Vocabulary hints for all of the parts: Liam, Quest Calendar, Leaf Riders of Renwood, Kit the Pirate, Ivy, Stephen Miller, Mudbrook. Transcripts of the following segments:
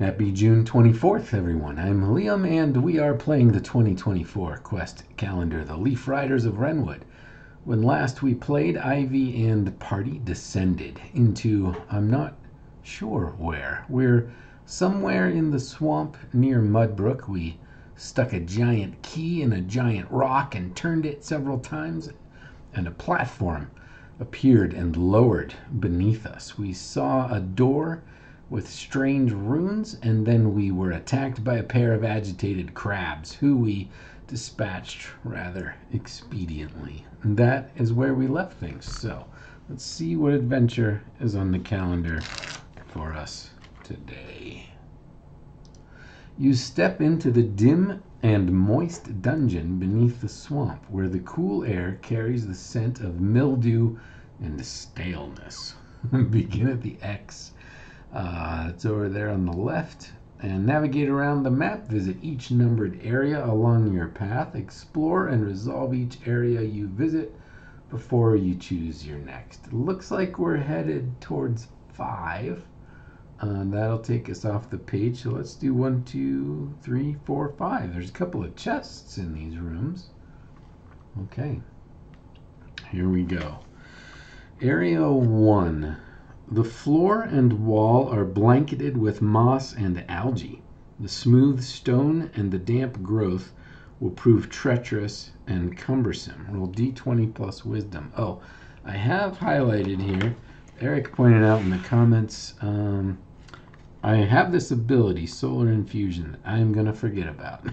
Happy June 24th, everyone. I'm Liam, and we are playing the 2024 Quest Calendar, the Leaf Riders of Renwood. When last we played, Ivy and party descended into, I'm not sure where. We're somewhere in the swamp near Mudbrook. We stuck a giant key in a giant rock and turned it several times, and a platform appeared and lowered beneath us. We saw a door with strange runes, and then we were attacked by a pair of agitated crabs who we dispatched rather expediently. And that is where we left things. So let's see what adventure is on the calendar for us today. You step into the dim and moist dungeon beneath the swamp, where the cool air carries the scent of mildew and staleness. Begin at the X. It's over there on the left, and navigate around the map. Visit each numbered area along your path. Explore and resolve each area you visit before you choose your next. It looks like we're headed towards 5. That'll take us off the page. So let's do 1, 2, 3, 4, 5. There's a couple of chests in these rooms. Okay, here we go. Area 1. The floor and wall are blanketed with moss and algae. The smooth stone and the damp growth will prove treacherous and cumbersome. Roll d20 plus wisdom. Oh, I have highlighted here. Eric pointed out in the comments, I have this ability, Solar Infusion, that I'm going to forget about.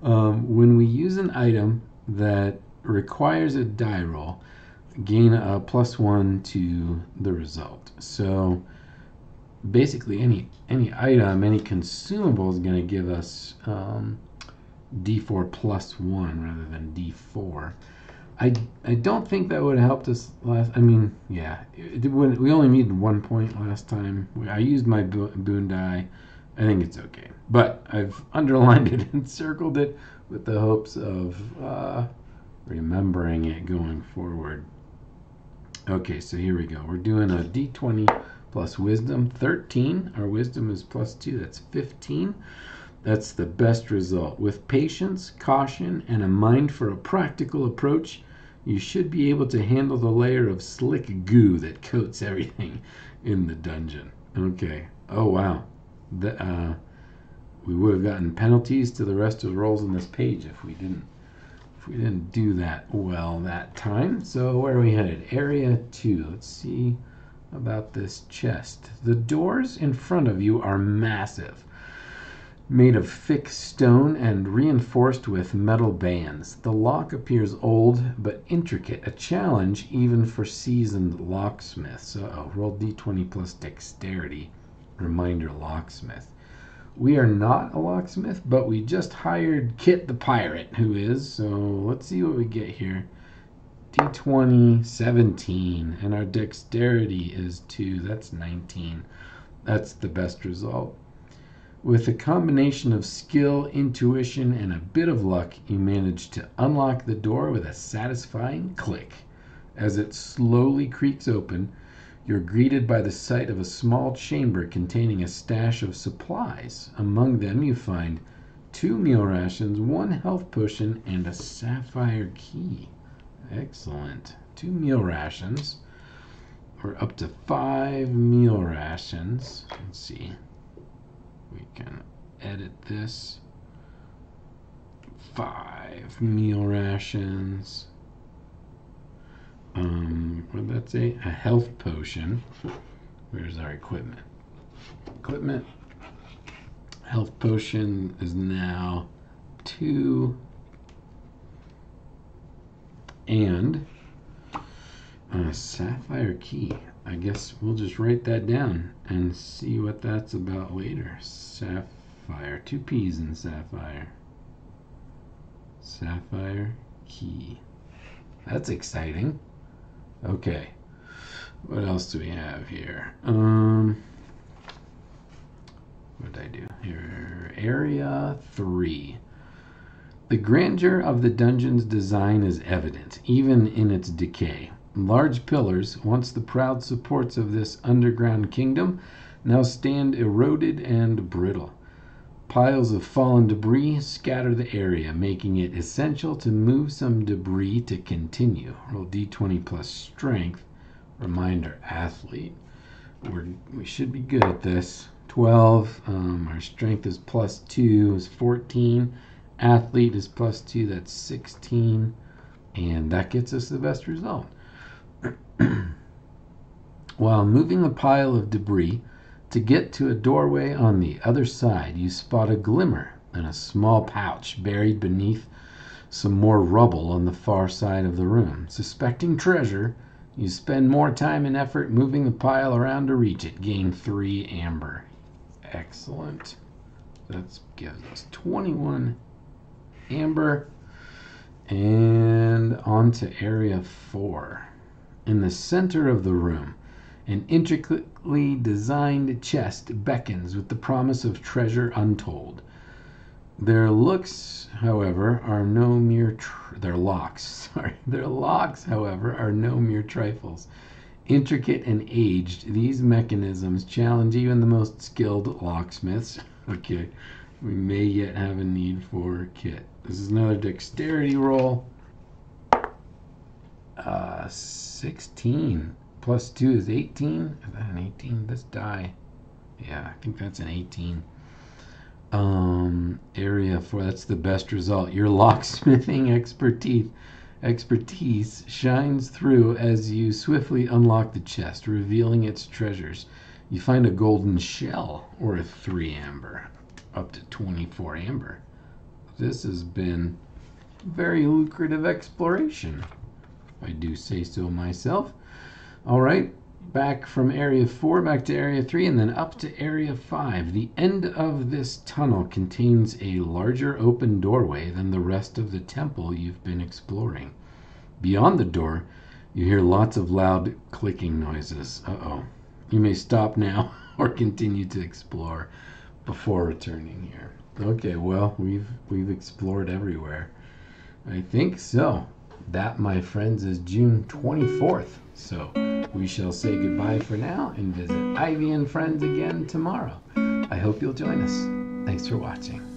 When we use an item that requires a die roll, gain a +1 to the result. So basically any item, any consumable is going to give us d4 +1 rather than d4. I don't think that would have helped us last. I mean, yeah, we only needed 1 point last time. I used my boon die. I think it's okay, but I've underlined it and circled it with the hopes of remembering it going forward. Okay, so here we go. We're doing a d20 plus wisdom. 13. Our wisdom is +2. That's 15. That's the best result. With patience, caution, and a mind for a practical approach, you should be able to handle the layer of slick goo that coats everything in the dungeon. Okay. Oh, wow. We would have gotten penalties to the rest of the rolls on this page if we didn't. We didn't do that well that time. So where are we headed? Area 2. Let's see about this chest. The doors in front of you are massive, made of thick stone and reinforced with metal bands. The lock appears old but intricate, a challenge even for seasoned locksmiths. Roll d20 plus dexterity. Reminder, locksmith. We are not a locksmith, but we just hired Kit the Pirate, who is. So let's see what we get here. D20, 17. And our dexterity is 2. That's 19. That's the best result. With a combination of skill, intuition, and a bit of luck, you manage to unlock the door with a satisfying click. As it slowly creaks open, you're greeted by the sight of a small chamber containing a stash of supplies. Among them you find 2 meal rations, 1 health potion, and a sapphire key. Excellent. 2 meal rations. We're up to 5 meal rations. Let's see. We can edit this. 5 meal rations. What did that say? A health potion. Where's our equipment? Equipment. Health potion is now 2. And a sapphire key. I guess we'll just write that down and see what that's about later. Sapphire. 2 P's in sapphire. Sapphire key. That's exciting. Okay, what else do we have here? What did I do here? Area 3. The grandeur of the dungeon's design is evident, even in its decay. Large pillars, once the proud supports of this underground kingdom, now stand eroded and brittle. Piles of fallen debris scatter the area, making it essential to move some debris to continue. Roll d20 plus strength. Reminder, athlete. We should be good at this. 12. Our strength is plus 2. Is 14. Athlete is plus 2. That's 16. And that gets us the best result. While moving the pile of debris, to get to a doorway on the other side, you spot a glimmer and a small pouch buried beneath some more rubble on the far side of the room. Suspecting treasure, you spend more time and effort moving the pile around to reach it. Gain 3 amber. Excellent. That gives us 21 amber. And on to area 4. In the center of the room, an intricately designed chest beckons with the promise of treasure untold. Their looks, however, are no mere their locks, however, are no mere trifles. Intricate and aged, these mechanisms challenge even the most skilled locksmiths. Okay, we may yet have a need for Kit. This is another dexterity roll. 16. Plus 2 is 18. Is that an 18? This die. Yeah, I think that's an 18. Area 4. That's the best result. Your locksmithing expertise shines through as you swiftly unlock the chest, revealing its treasures. You find a golden shell worth 3 amber. Up to 24 amber. This has been very lucrative exploration, if I do say so myself. All right, back from area 4, back to area 3, and then up to area 5. The end of this tunnel contains a larger open doorway than the rest of the temple you've been exploring. Beyond the door, you hear lots of loud clicking noises. Uh-oh. You may stop now or continue to explore before returning here. Okay, well, we've explored everywhere. I think so. That, my friends, is June 24th. So we shall say goodbye for now and visit Ivy and friends again tomorrow. I hope you'll join us. Thanks for watching.